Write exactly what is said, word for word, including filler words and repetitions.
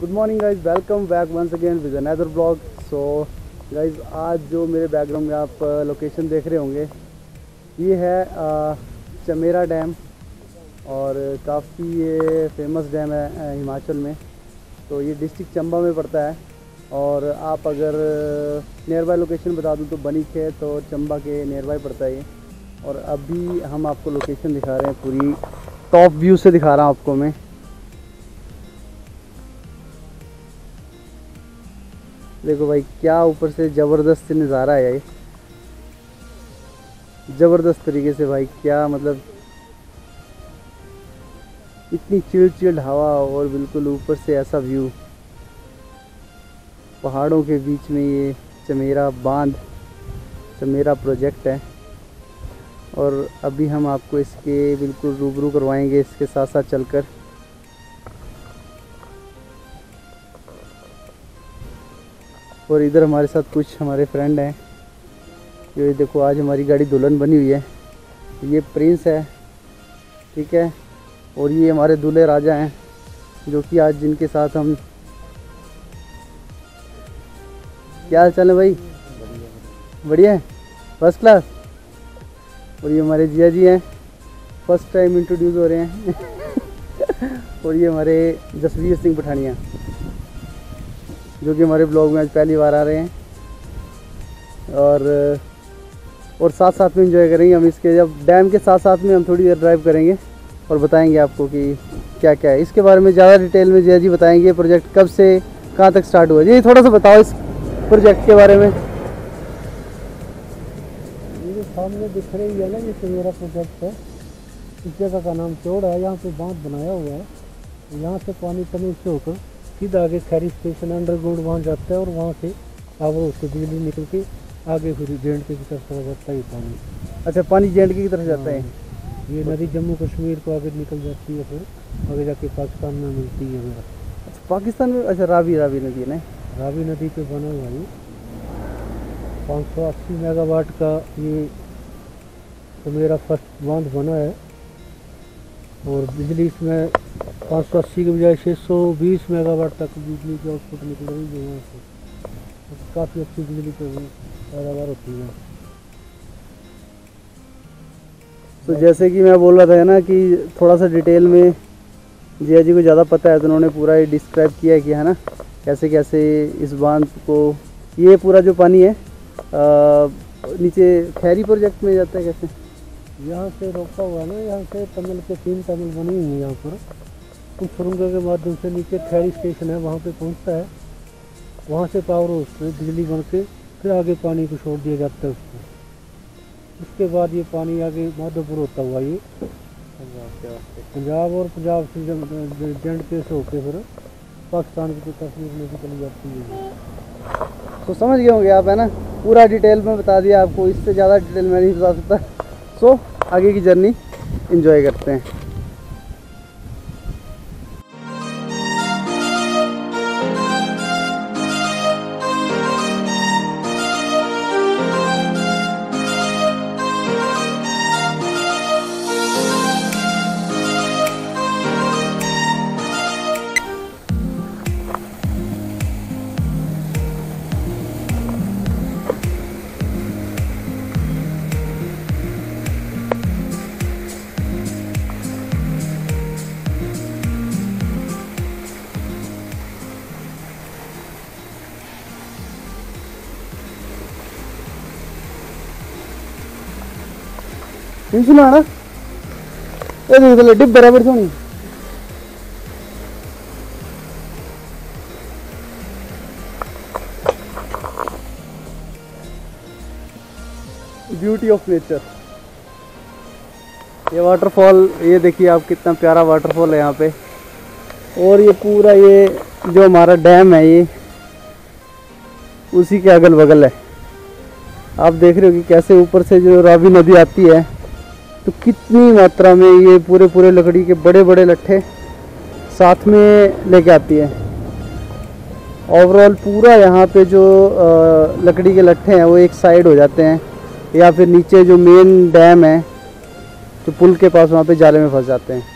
Good morning guys, welcome back once again with another blog. So guys, आज जो मेरे background में आप लोकेशन देख रहे होंगे ये है आ, चमेरा डैम, और काफ़ी ये फेमस डैम है हिमाचल में। तो ये डिस्ट्रिक्ट चंबा में पड़ता है, और आप अगर नियर बाय लोकेशन बता दूँ तो बनीक है, तो चंबा के नियर बाय पड़ता है ये। और अभी हम आपको लोकेशन दिखा रहे हैं, पूरी टॉप व्यू से दिखा रहा हूँ आपको मैं। देखो भाई, क्या ऊपर से ज़बरदस्त नज़ारा है ये, ज़बरदस्त तरीके से भाई। क्या मतलब, इतनी चिल चिल हवा और बिल्कुल ऊपर से ऐसा व्यू, पहाड़ों के बीच में ये चमेरा बांध, चमेरा प्रोजेक्ट है। और अभी हम आपको इसके बिल्कुल रूबरू करवाएंगे, इसके साथ साथ चलकर। और इधर हमारे साथ कुछ हमारे फ्रेंड हैं। ये देखो, आज हमारी गाड़ी दुल्हन बनी हुई है, ये प्रिंस है, ठीक है। और ये हमारे दूल्हे राजा हैं, जो कि आज जिनके साथ हम। क्या हाल चाल है भाई? बढ़िया है, फर्स्ट क्लास। और ये हमारे जिया जी हैं, फर्स्ट टाइम इंट्रोड्यूस हो रहे हैं। और ये हमारे जसवीर सिंह पठानिया, जो कि हमारे ब्लॉग में आज पहली बार आ रहे हैं। और और साथ साथ में एंजॉय करेंगे हम इसके, जब डैम के साथ साथ में हम थोड़ी देर ड्राइव करेंगे और बताएंगे आपको कि क्या क्या है इसके बारे में ज़्यादा डिटेल में। जया जी बताएंगे प्रोजेक्ट कब से कहाँ तक स्टार्ट हुआ। जी थोड़ा सा बताओ इस प्रोजेक्ट के बारे में। ये सामने दिख रही है ना, ये चमेरा प्रोजेक्ट है। इस जगह का नाम चोड़ है, यहाँ पे बांध बनाया हुआ है। यहाँ से पानी तमीज से होकर सीधा आगे खैरी स्टेशन अंडरग्राउंड वहाँ जाता है, और वहाँ से अब उसको बिजली निकल के आगे फिर जे एंड के की तरफ चला जाता है पानी। अच्छा, पानी जे एंड के की तरफ जाता है। ये नदी जम्मू कश्मीर को आगे निकल जाती है, फिर आगे जाके पाकिस्तान में मिलती है। मेरा अच्छा, पाकिस्तान में। अच्छा, रावी रावी नदी है, रावी नदी पे बना हुआ है। पाँच सौ अस्सी मेगावाट का ये तो मेरा फर्स्ट बांध बना है, और बिजली इसमें पाँच सौ अस्सी के बजाय छः सौ बीस मेगावाट तक बिजली की आउटपुट निकल रही है यहाँ से। काफ़ी अच्छी बिजली पे पैदावार होती है। तो जैसे कि मैं बोल रहा था ना, कि थोड़ा सा डिटेल में जिया जी को ज़्यादा पता है, तो उन्होंने पूरा ये डिस्क्राइब किया है कि है ना, कैसे कैसे इस बांध को, ये पूरा जो पानी है आ, नीचे खैरी प्रोजेक्ट में जाता है कैसे। यहाँ से रोका हुआ ना, यहाँ से टनल के तीन टनल बनी हुई है यहाँ पर। उस सुरंग के माध्यम से नीचे खैरी स्टेशन है, वहाँ पे पहुँचता है। वहाँ से पावर हाउस में बिजली बन के फिर आगे पानी को छोड़ दिया जाता है उसको। उसके बाद ये पानी आगे माधोपुर होता हुआ ये पंजाब, और पंजाब से जब जे एंड के से होकर फिर पाकिस्तान की तस्वीर में निकल जाती है। तो समझ गए होंगे आप, है ना, पूरा डिटेल में बता दिया आपको। इससे ज़्यादा डिटेल में नहीं बता सकता। सो आगे की जर्नी एंजॉय करते हैं। सुना डिब्बे रबड़ सोनी ब्यूटी ऑफ नेचर। ये वाटरफॉल, ये देखिए आप, कितना प्यारा वाटरफॉल है यहाँ पे। और ये पूरा ये जो हमारा डैम है, ये उसी के अगल बगल है। आप देख रहे हो कि कैसे ऊपर से जो रावी नदी आती है, तो कितनी मात्रा में ये पूरे पूरे लकड़ी के बड़े बड़े लट्ठे साथ में लेके आती है। ओवरऑल पूरा यहाँ पे जो लकड़ी के लट्ठे हैं वो एक साइड हो जाते हैं, या फिर नीचे जो मेन डैम है जो पुल के पास, वहाँ पे जाले में फंस जाते हैं।